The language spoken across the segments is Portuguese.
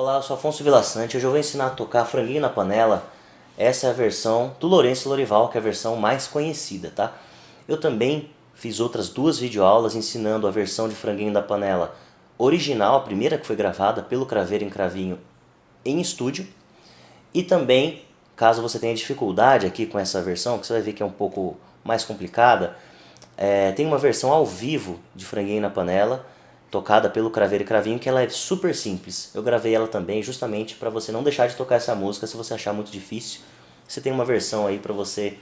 Olá, eu sou Afonso Vilaçante. Hoje eu vou ensinar a tocar Franguinho na Panela. Essa é a versão do Lourenço Lourival, que é a versão mais conhecida, tá? Eu também fiz outras duas videoaulas ensinando a versão de Franguinho na Panela original, a primeira que foi gravada pelo Craveiro e Cravinho em estúdio. E também, caso você tenha dificuldade aqui com essa versão, que você vai ver que é um pouco mais complicada, tem uma versão ao vivo de Franguinho na Panela, tocada pelo Craveiro e Cravinho, que ela é super simples. Eu gravei ela também justamente para você não deixar de tocar essa música se você achar muito difícil. Você tem uma versão aí para você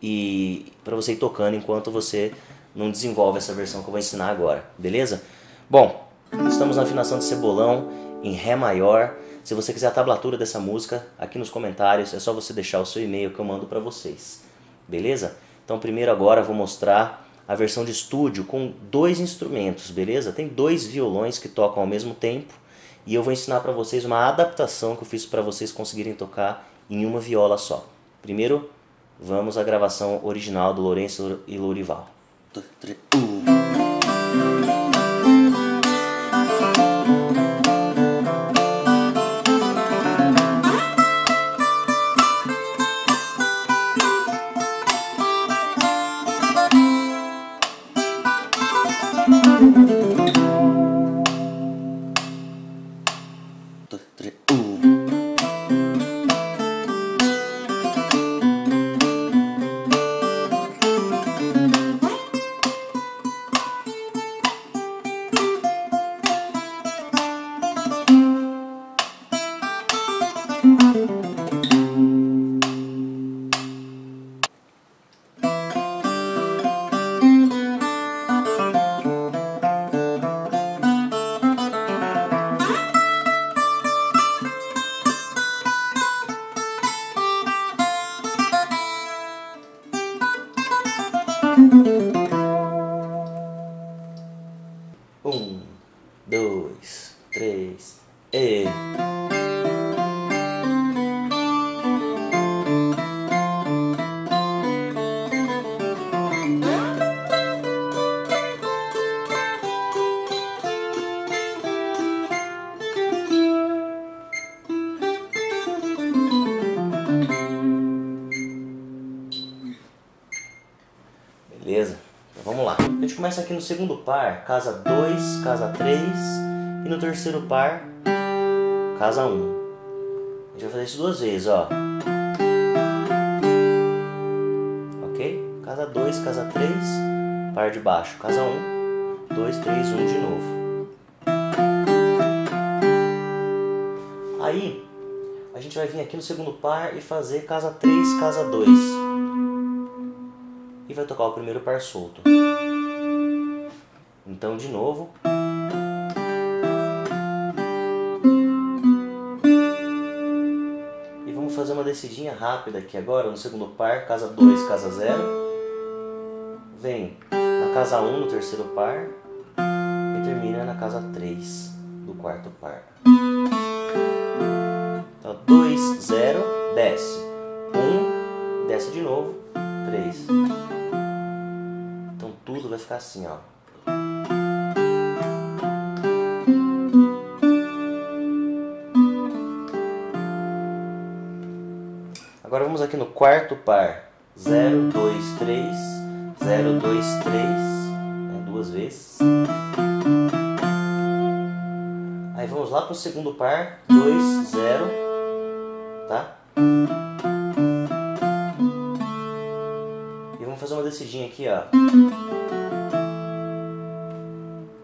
ir tocando enquanto você não desenvolve essa versão que eu vou ensinar agora, beleza? Bom, estamos na afinação de cebolão em Ré maior. Se você quiser a tablatura dessa música, aqui nos comentários é só você deixar o seu e-mail que eu mando para vocês, beleza? Então primeiro agora eu vou mostrar a versão de estúdio com dois instrumentos, beleza? Tem dois violões que tocam ao mesmo tempo. E eu vou ensinar para vocês uma adaptação que eu fiz para vocês conseguirem tocar em uma viola só. Primeiro, vamos à gravação original do Lourenço e Lourival. Um, dois, três, e... Beleza? Então vamos lá. A gente começa aqui no segundo par, casa 2, casa 3, e no terceiro par, casa 1. A gente vai fazer isso duas vezes, ó. Ok? Casa 2, casa 3, par de baixo, casa 1, 2, 3, 1 de novo. Aí, a gente vai vir aqui no segundo par e fazer casa 3, casa 2. E vai tocar o primeiro par solto. Então de novo. E vamos fazer uma descidinha rápida aqui agora no segundo par, casa 2, casa 0. Vem na casa 1 no terceiro par e termina na casa 3 do quarto par. Então 2, 0, desce. 1, desce de novo. 3. Então tudo vai ficar assim, ó. Agora vamos aqui no quarto par. 0, 2, 3. 0, 2, 3. Duas vezes. Aí vamos lá pro segundo par. 2, 0. Tá? Fazer uma descidinha aqui, ó,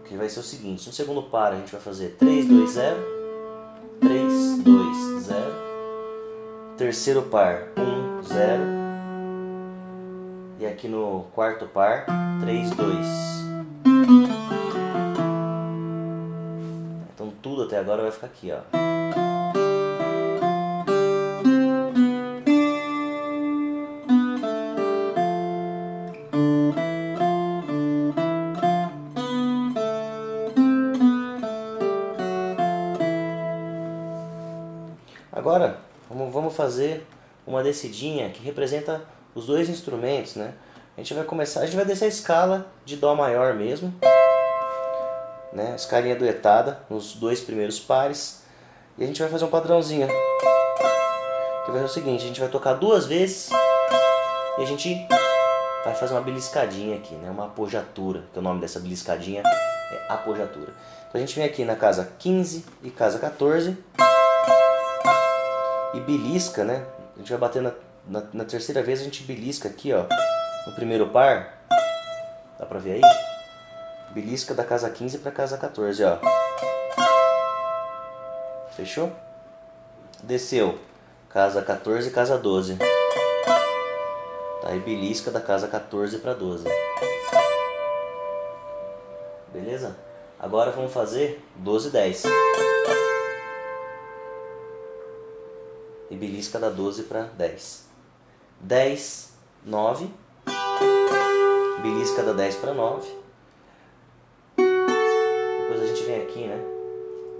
que vai ser o seguinte: no segundo par a gente vai fazer 3, 2, 0, 3, 2, 0, terceiro par 1, 0, e aqui no quarto par 3, 2. Então tudo até agora vai ficar aqui, ó. Agora vamos fazer uma descidinha que representa os dois instrumentos, né? A gente vai descer a escala de Dó maior mesmo, né? Escalinha duetada nos dois primeiros pares. E a gente vai fazer um padrãozinho, que vai ser o seguinte: a gente vai tocar duas vezes e a gente vai fazer uma beliscadinha aqui, né? Uma apojatura, que o nome dessa beliscadinha é apojatura. Então a gente vem aqui na casa 15 e casa 14 e belisca, né? A gente vai bater na terceira vez, a gente belisca aqui, ó, no primeiro par. Dá pra ver aí? Belisca da casa 15 pra casa 14, ó. Fechou? Desceu. Casa 14 e casa 12. Tá, e belisca da casa 14 pra 12. Beleza? Agora vamos fazer 12 e 10. E belisca da 12 para 10. 10, 9. Belisca da 10 para 9. Depois a gente vem aqui, né?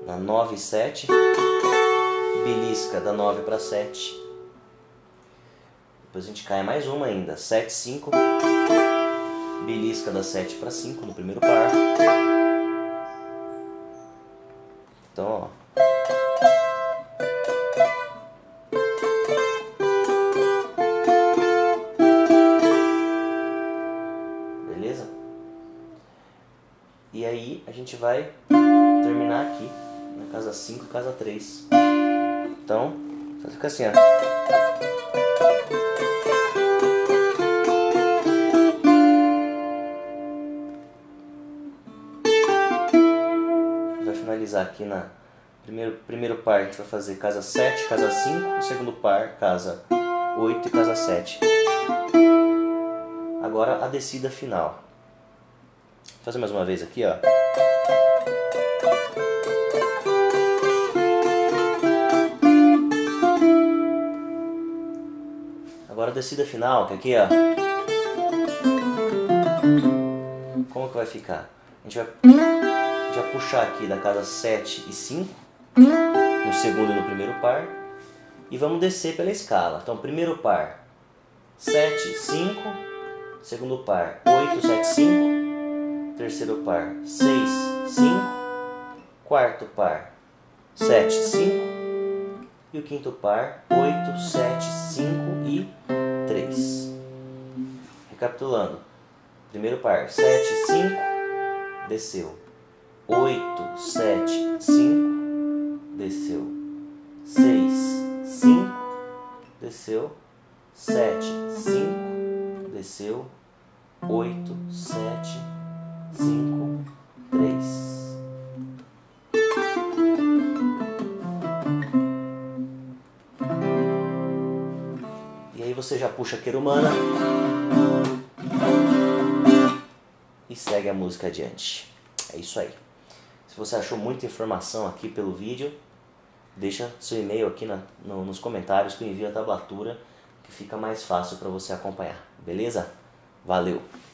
Na 9 e 7. Belisca da 9 para 7. Depois a gente cai mais uma ainda. 7, 5. Belisca da 7 para 5 no primeiro par. Então, ó. E aí a gente vai terminar aqui na casa 5 e casa 3. Então, vai ficar assim, ó. Vai finalizar aqui na primeiro par, a gente vai fazer casa 7, casa 5, o segundo par, casa 8 e casa 7. Agora a descida final. Vou fazer mais uma vez aqui, ó. Agora a descida final, que aqui, ó. Como que vai ficar? A gente vai puxar aqui da casa 7 e 5, no segundo e no primeiro par, e vamos descer pela escala. Então, primeiro par, 7, 5, segundo par, 8, 7, 5, terceiro par, 6, 5, quarto par, 7, 5, e o quinto par, 8, 7, 5 e 3. Recapitulando, primeiro par, 7, 5, desceu, 8, 7, 5, desceu, 6, 5, desceu, 7, 5, desceu, 8, 7, 5, 3. E aí você já puxa a querumana e segue a música adiante. É isso aí. Se você achou muita informação aqui pelo vídeo, deixa seu e-mail aqui nos comentários que eu envio a tablatura, que fica mais fácil para você acompanhar. Beleza? Valeu!